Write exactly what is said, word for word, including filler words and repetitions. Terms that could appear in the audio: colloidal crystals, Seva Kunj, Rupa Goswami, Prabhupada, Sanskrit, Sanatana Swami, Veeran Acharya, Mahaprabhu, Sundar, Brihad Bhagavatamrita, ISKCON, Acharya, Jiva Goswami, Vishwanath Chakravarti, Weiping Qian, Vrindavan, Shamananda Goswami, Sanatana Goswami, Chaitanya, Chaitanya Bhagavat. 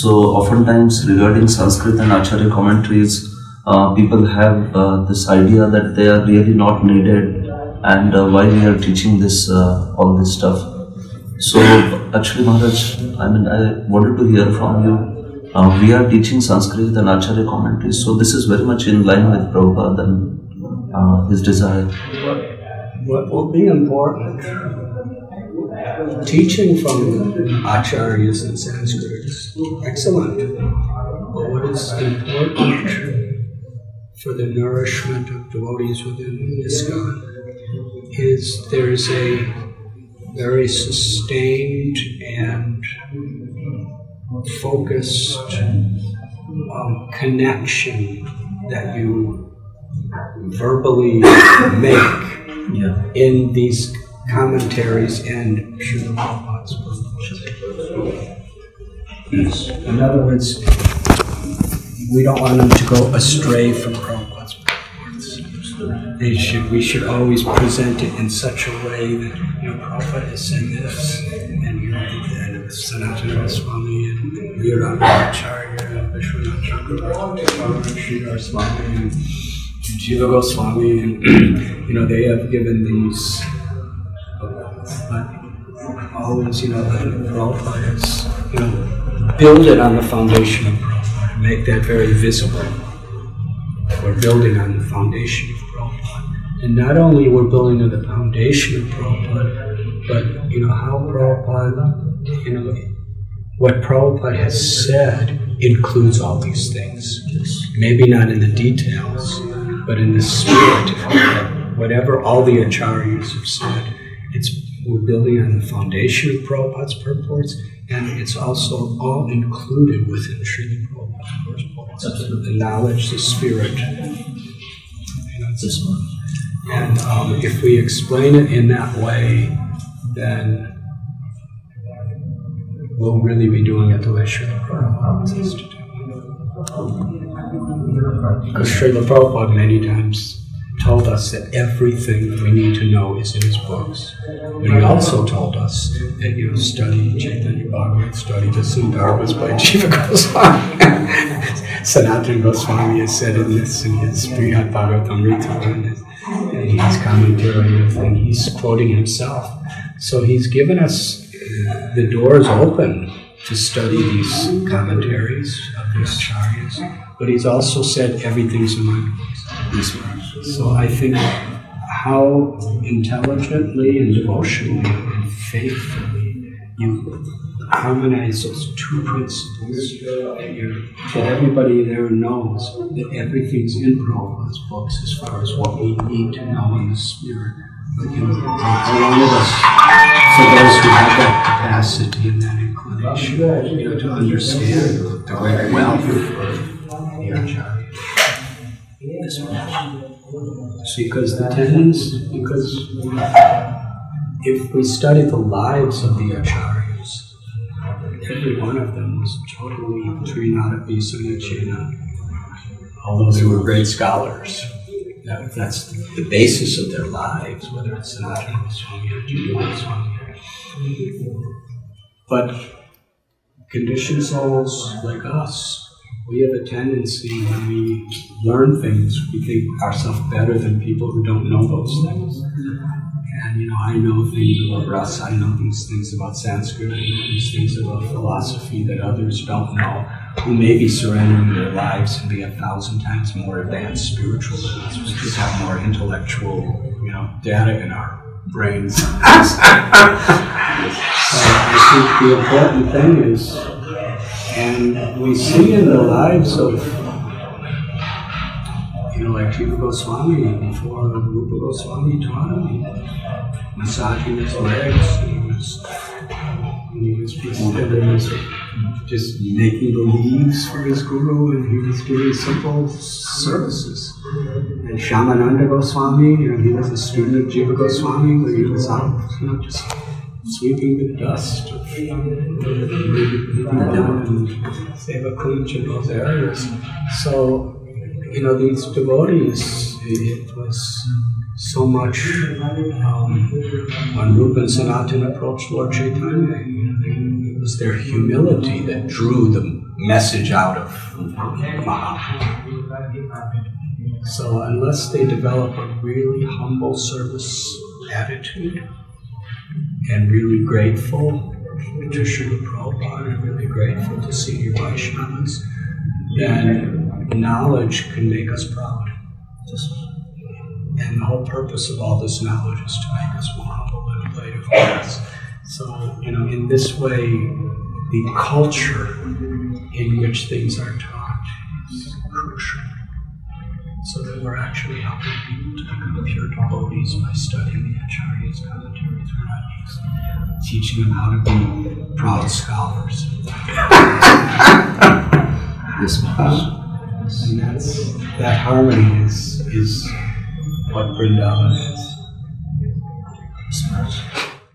So oftentimes regarding Sanskrit and Acharya commentaries, uh, people have uh, this idea that they are really not needed, and uh, why we are teaching this uh, all this stuff. So actually, Maharaj, I mean, I wanted to hear from you. Uh, we are teaching Sanskrit and Acharya commentaries, so this is very much in line with Prabhupada and uh, his desire. What will be important, teaching from Acharyas in Sanskrit is excellent, but what is important for the nourishment of devotees within ISKCON is there is a very sustained and focused um, connection that you verbally make. Yeah. In these commentaries and Prabhupada's books. In other words, we don't want them to go astray from Prabhupada's books. They should, we should always present it in such a way that, you know, Prabhupada has said this, and you read that, and Sanatana Swami, and Veeran Acharya, and Vishwanath Chakravarti, and Swami, and Jiva Goswami, and you know, they have given these, but always, you know, Prabhupada has, you know, build it on the foundation of Prabhupada, make that very visible. We're building on the foundation of Prabhupada. And not only we're building on the foundation of Prabhupada, but, you know, how Prabhupada, you know, what Prabhupada has said includes all these things. Maybe not in the details, but in the spirit of Prabhupada, whatever all the Acharyas have said, it's, we're building on the foundation of Prabhupada's purports, and it's also all included within Srila Prabhupada's purports. The knowledge, the spirit. You know, this one. And um, if we explain it in that way, then we'll really be doing it the way Srila Prabhupada says to do it. Because Srila Prabhupada many times told us that everything we need to know is in his books. But he also told us that, you know, study Chaitanya Bhagavat, study the Sundar was by Jiva Goswami. Sanatana Goswami has said in this, in his Brihad Bhagavatamrita, and he's commentary, and he's quoting himself. So he's given us, uh, the doors open to study these commentaries of the Acharyas. But he's also said everything's in my books. So I think how intelligently and devotionally and faithfully you harmonize those two principles, that, that everybody there knows that everything's in Prabhupada's books as far as what we need to know in the spirit. But you know, along with us, for those who have that capacity and that inclination, you know, to understand the way well. See, because the tendency, because if we study the lives of the Acharyas, every one of them was totally Trinadavisonachena, although they were great scholars. That, that's the, the basis of their lives, whether it's Sanatana Swami or Jiva Goswami. But conditioned souls like us, we have a tendency when we learn things, we think ourselves better than people who don't know those things. And, you know, I know things about Rasa, I know these things about Sanskrit, I know these things about philosophy that others don't know, who may be surrendering their lives and be a thousand times more advanced spiritual than us. We just have more intellectual, you know, data in our brains. So I think the important thing is, and we see in the lives of, you know, like Jiva Goswami, before Rupa Goswami taught him, he was massaging his legs, and he was, and he was just making the leaves for his guru, and he was doing simple services. And Shamananda Goswami, you know, he was a student of Jiva Goswami, but he was out, you know, just sweeping the dust of Seva Kunj and those areas. So, you know, these devotees, it was so much um, when Rupa and Sanatana approached Lord Chaitanya, you know, it was their humility that drew them message out of Mahaprabhu. So unless they develop a really humble service attitude and really grateful to Srila Prabhupada and really grateful to senior Vaishnavas, then knowledge can make us proud. And the whole purpose of all this knowledge is to make us more humble and related for us. So, you know, in this way, the culture in which things are taught is crucial. So that we're actually helping people to become pure devotees by studying the Acharya's commentaries. We're not just teaching them how to be proud scholars. Yes, uh, and that's, that harmony is, is what Vrindavan is.